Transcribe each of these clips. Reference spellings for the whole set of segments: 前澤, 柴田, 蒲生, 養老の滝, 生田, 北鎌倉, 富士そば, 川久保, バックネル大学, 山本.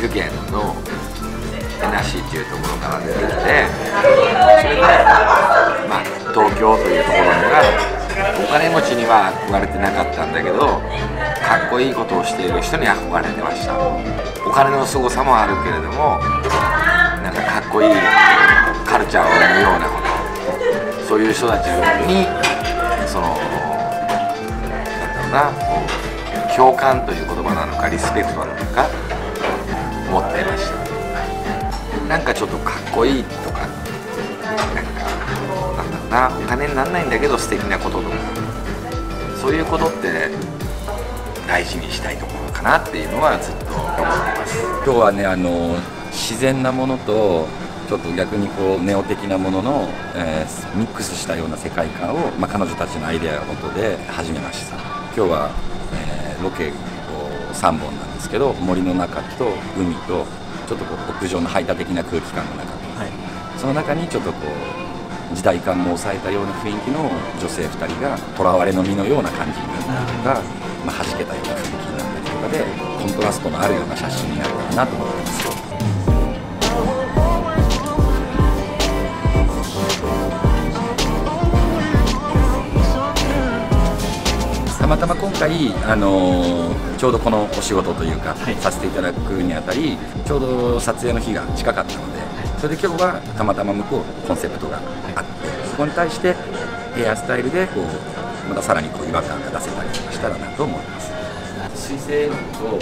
岐阜県の恵那市っていうところから出てきて、それで、まあ、東京というところにはお金持ちには憧れてなかったんだけど、かっこいいことをしている人に憧れてました。お金のすごさもあるけれども、なんかかっこいいカルチャーを生むようなこと、そういう人たちにそのなんだろうな、共感という言葉なのかリスペクトなのか持っていました。なんかちょっとかっこいいとか、なんだろうな、お金にならないんだけど素敵なこととか、そういうことって大事にしたいところかなっていうのはずっと思ってます。今日はね、自然なものとちょっと逆にこうネオ的なものの、ミックスしたような世界観を、彼女たちのアイデアのことで始めました。今日は、ロケを3本なんですけど、森の中と海とちょっとこう屋上の排他的な空気感の中、その中にちょっとこう時代感も抑えたような雰囲気の女性2人がとらわれの身のような感じになったりとか、はじけたような雰囲気になったりとかで、コントラストのあるような写真になるかなと思ってますよ。たまたま今回、ちょうどこのお仕事というか、させていただくにあたり、ちょうど撮影の日が近かったので、それで今日はたまたま向こうコンセプトがあって、そこに対してヘアスタイルでこうまたさらにこう違和感が出せたりとかしたらなと思います。水性と白の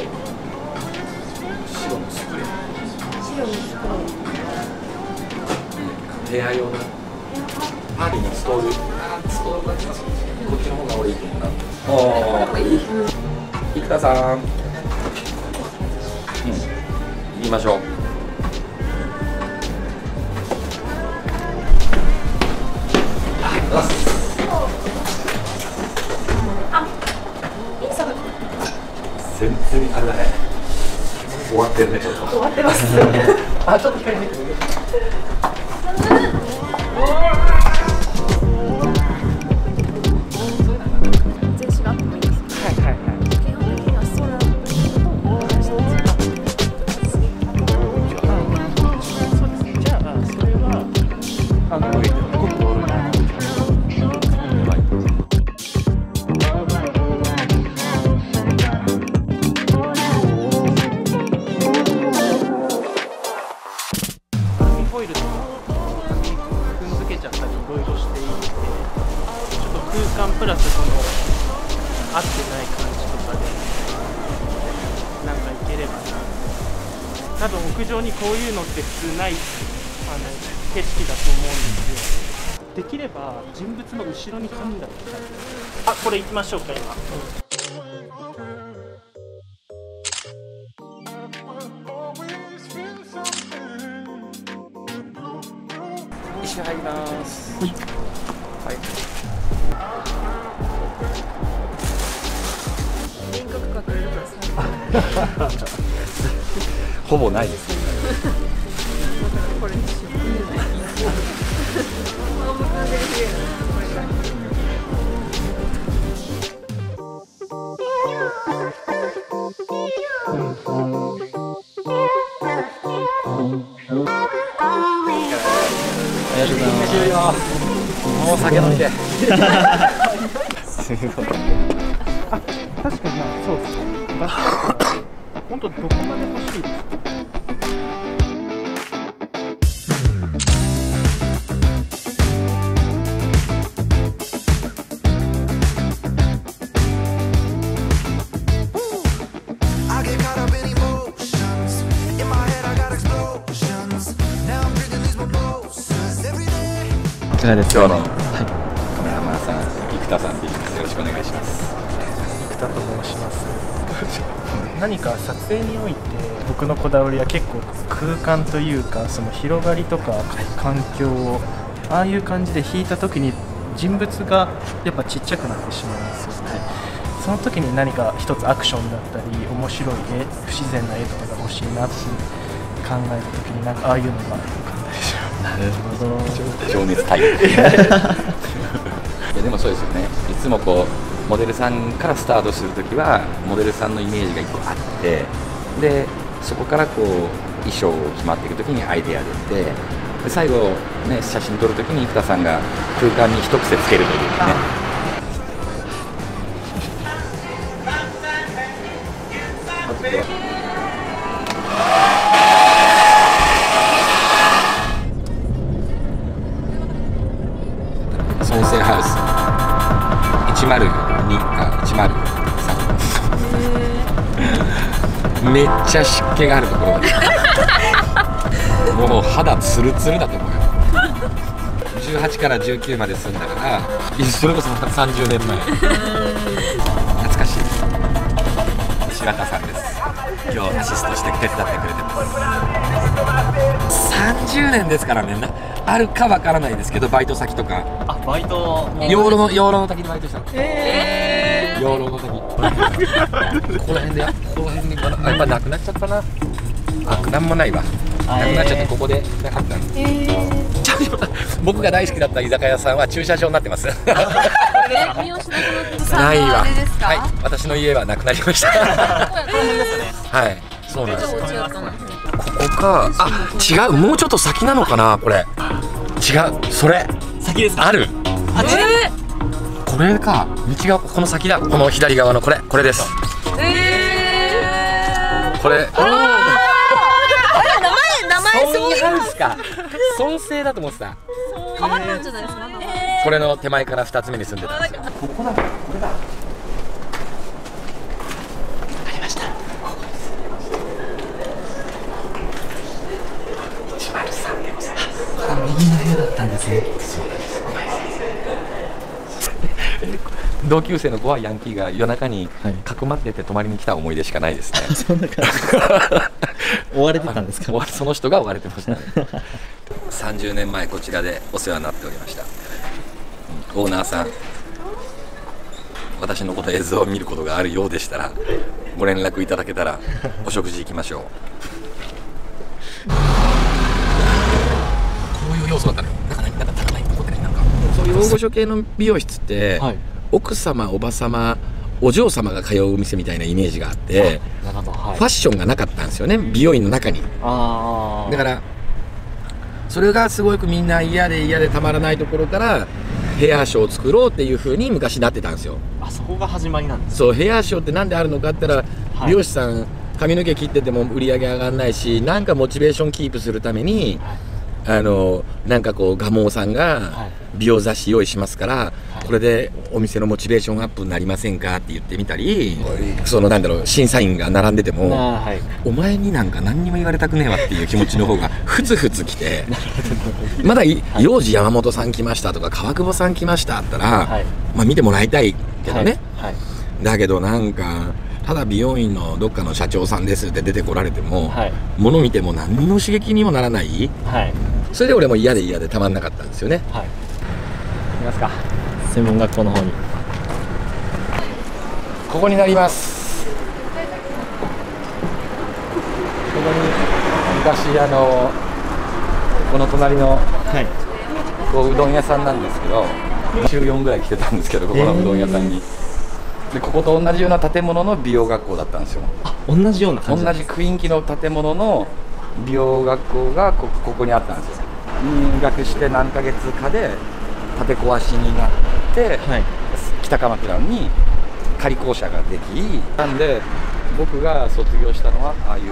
スプレー。白のスプレー。ヘア用のパーティーのストール。ストールがあります。こっちの方が多いと思うな。生田さん、行きましょう。全然あれだね。終わってるね、ちょっと。終わってます。あ、ちょっと光見てみる。空間プラスその合ってない感じとかでなんかいければな。多分屋上にこういうのって普通ない景色だと思うんですよ。できれば人物の後ろにカメラを立てる。あ、これ行きましょうか今。一緒入ります。はい。ほぼないですね。もう酒飲みで。すごい。あ、確かにそうですね。本当どこまで欲しいですか。こちらです。今日のカメラマンさん、生田さんです。よろしくお願いします。生田と申します。何か撮影において僕のこだわりは結構空間というか、その広がりとか環境をああいう感じで引いた時に人物がやっぱちっちゃくなってしまうんですよね。その時に何か一つアクションだったり面白い絵、不自然な絵とかが欲しいなって考えた時になんかああいうのが浮かんだりします。なるほど。情熱大陸。いやでもそうですよね。いつもこうモデルさんからスタートするときはモデルさんのイメージが1個あって、でそこからこう衣装を決まっていくときにアイデア出て、で最後、ね、写真撮るときに生田さんが空間に一癖つけるというね。ソンセハウス102か103 めっちゃ湿気があるところだったもう肌ツルツルだと思うよ。18から19まで住んだからそれこそ30年前懐かしいです。柴田さんです。今日アシストして手伝ってくれてます。30年ですからね。あるかわからないですけど、バイト先とか。あ、バイト養老の滝でバイトしたの。養老の滝この辺でやっぱなくなっちゃったな。あ、なんもないわ。なくなっちゃって、ここでなかったんです。僕が大好きだった居酒屋さんは駐車場になってます。ないわ。はい、私の家はなくなりました。はい、そうなんです。ここか、あ、違う、もうちょっと先なのかな、これ。違う、それ。先です。ある。これか、道がこの先だ、この左側のこれ、これです。これ。損性だと思ってた。変わったんじゃないですか。これの手前から2つ目に住んでたんですよ。ここだ、これだ。ありました。ここに住んでました。103でございます。右の部屋だったんですね。そうなんです。同級生の子はヤンキーが夜中にかくまってて泊まりに来た思い出しかないですね。そんな感じ。追われてたんですか。その人が追われてましたね。30年前こちらでお世話になっておりました。オーナーさん、私のこの映像を見ることがあるようでしたらご連絡いただけたらお食事行きましょう。こういう要素だったのよ。なんか高いとこってなんかそういう大御所系の美容室って、はい、奥様、おば様、お嬢様が通う店みたいなイメージがあって、はい、ファッションがなかったんですよね、美容院の中に。だからそれがすごくみんな嫌で嫌でたまらないところからヘアショーを作ろうっていう風に昔なってたんですよ。あ、そこが始まりなんです。そう、ヘアショーってなんであるのかって言ったら、はい、美容師さん髪の毛切ってても売り上げ上がんないし、なんかモチベーションキープするために、はい、なんかこう蒲生さんが美容雑誌用意しますから、はい、これでお店のモチベーションアップになりませんかって言ってみたり、はい、そのなんだろう、審査員が並んでても、はい、お前になんか何にも言われたくねえわっていう気持ちの方がふつふつきてまだ幼児山本さん来ましたとか川久保さん来ましたあったら、はい、まあ見てもらいたいけどね、はいはい、だけどなんかただ美容院のどっかの社長さんですって出てこられても、はい、物見ても何の刺激にもならない、はい、それで俺も嫌で嫌でたまんなかったんですよね、はい、行きますか。専門学校の方にここになります。ここに昔この隣の、はいうどん屋さんなんですけど、週4ぐらい来てたんですけど、ここのうどん屋さんに、でここと同じような建物の美容学校だったんですよ。あ、同じような感じ、同じ雰囲気の建物の美容学校がここにあったんですよ。入学して何ヶ月かで建て壊しになって、はい、北鎌倉に仮校舎ができ、なんで僕が卒業したのはああいう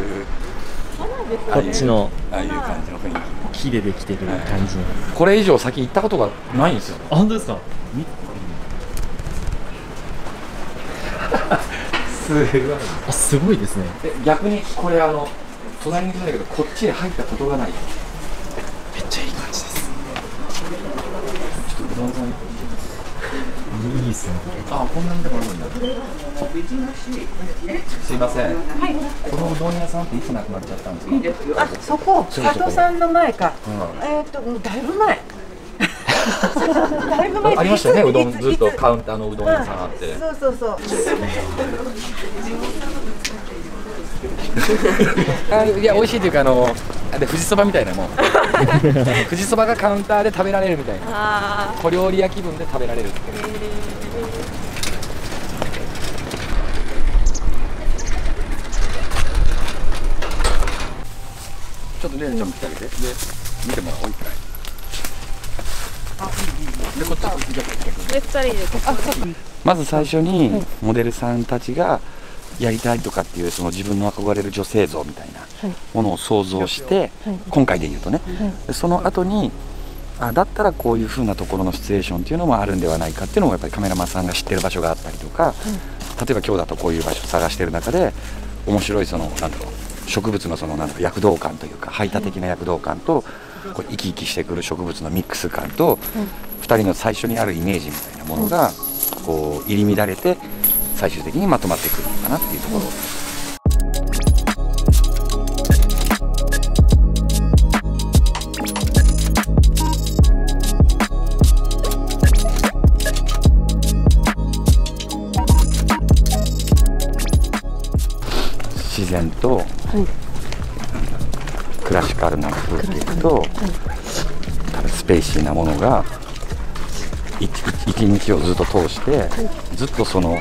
こっちのああいう感じの雰囲気、木でできてる感じ、はい、これ以上先行ったことがないんですよ。あ、本当ですか。すごいですね。逆にこれ隣に来たんだけどこっちへ入ったことがない。めっちゃいい感じです。ちょっとどんどんいいですね。あ、こんなんでもあるんだ。すいません。このうどん屋さんっていつなくなっちゃったんですか。いいですよ。あ、そこ佐藤さんの前か。だいぶ前。だいぶ前。ありましたね。うどんずっとカウンターのうどん屋さんあって。そうそうそう。いや、美味しいというかで富士そばみたいなもん。富士そばがカウンターで食べられるみたいな、小料理屋気分で食べられるって。でちょっと見てあげて、で見てもらおう一回。でこっちで2人でここでまず最初にモデルさんたちがやりたいとかっていうその自分の憧れる女性像みたいなものを想像して、はい、今回で言うとね、はい、その後にあだったらこういう風なところのシチュエーションっていうのもあるんではないかっていうのもやっぱりカメラマンさんが知ってる場所があったりとか、はい、例えば今日だとこういう場所を探してる中で面白いそのなんだろう植物のそのなんだろう躍動感というか排他的な躍動感とこう生き生きしてくる植物のミックス感と、はい、2人の最初にあるイメージみたいなものがこう入り乱れて。最終的にまとまってくるのかなっていうところ。自然と、はい、クラシカルな風景と、はい、スペーシーなものが一日をずっと通して、はい、ずっとその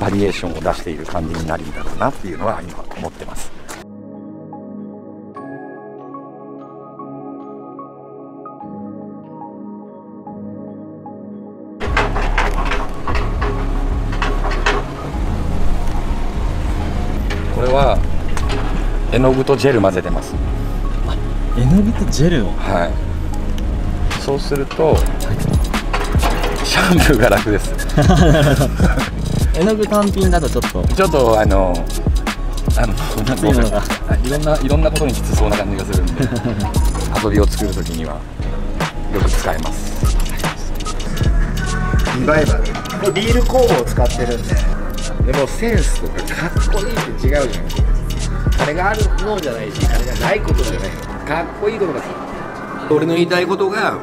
バリエーションを出している感じになるんだろうなっていうのは今思ってます。これは絵の具とジェル混ぜてます。あ、絵の具とジェルを。はい。そうすると、はい、シャンプーが楽です。絵の具単品だとちょっといろんなことにきつそうな感じがするんで遊びを作るときにはよく使えます。リバイバルビール酵母を使ってるんで、でもセンスとかかっこいいって違うじゃないですか。あれがあるのじゃないし、あれがないことじゃない、かっこいいことだから。俺の言いたいことが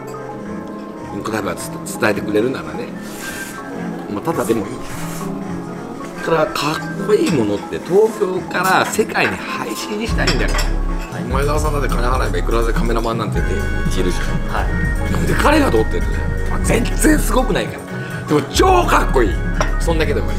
例えば伝えてくれるならね、まあ、ただでもいいからかっこいいものって東京から世界に配信したいんだから、はい、前澤さんだって金払えばいくらでカメラマンなんて言えるじゃん、はい、で彼が撮ってるじゃん、全然すごくないからでも超かっこいいそんだけでもいい。